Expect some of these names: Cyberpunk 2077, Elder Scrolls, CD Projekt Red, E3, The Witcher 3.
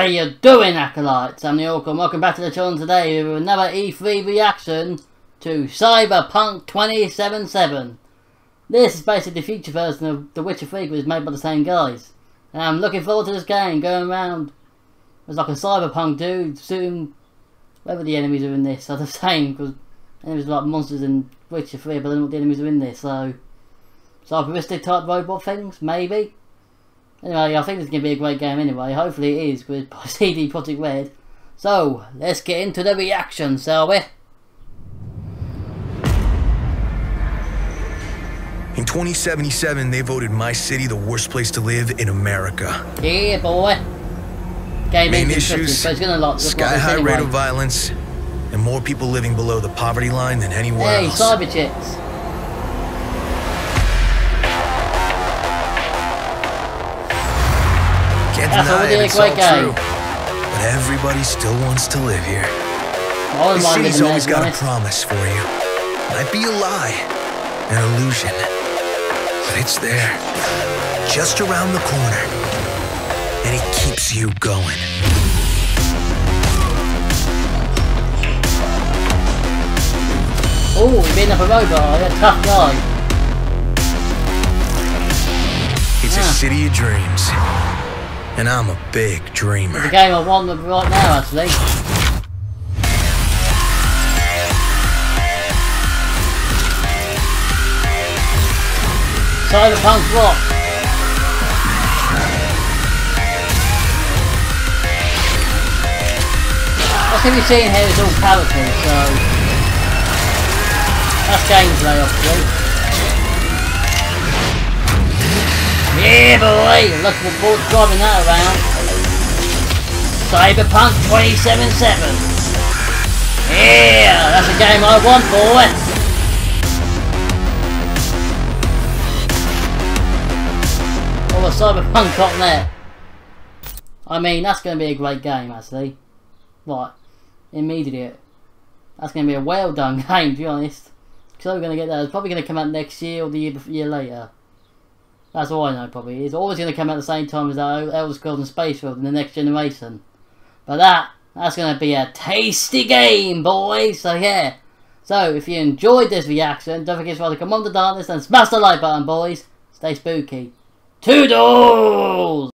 How are you doing, Acolytes? I'm the Orc, and welcome back to the channel today with another E3 reaction to Cyberpunk 2077. This is basically the future version of The Witcher 3, which is made by the same guys. And I'm looking forward to this game, going around as like a cyberpunk dude, shooting whether the enemies are in this are the same, because enemies are like monsters in Witcher 3, but I don't know what the enemies are in this, so... Cyberistic type robot things, maybe? Anyway, I think this is going to be a great game anyway. Hopefully it is, because it's by CD Projekt Red. So, let's get into the reaction, shall we? In 2077, they voted my city the worst place to live in America. Yeah, boy. Game main issues, but it's gonna look sky-high anyway. Rate of violence, and more people living below the poverty line than anywhere else. Hey, cyber chicks. That's already a great game. But everybody still wants to live here. The city's always got a promise for you. Might be a lie, an illusion, but it's there, just around the corner, and it keeps you going. Oh, you've been up a robot, a tough guy. It's a city of dreams. And I'm a big dreamer. It's a game I want right now, actually. Cyberpunk rock. What's going to be seeing here is all characters, so... That's gameplay, obviously. Yeah, boy! Looking forward to driving that around. Cyberpunk 2077. Yeah, that's a game I want, boy! All the cyberpunk on there. I mean, that's going to be a great game, actually. Right, immediate. That's going to be a well done game, to be honest. So we're going to get that. It's probably going to come out next year or the year later. That's all I know, probably. It's always going to come out at the same time as that Elder Scrolls and Spacefield in the next generation. But that's going to be a tasty game, boys. So, yeah. So, if you enjoyed this reaction, don't forget to come on the darkness and smash the like button, boys. Stay spooky. Toodles!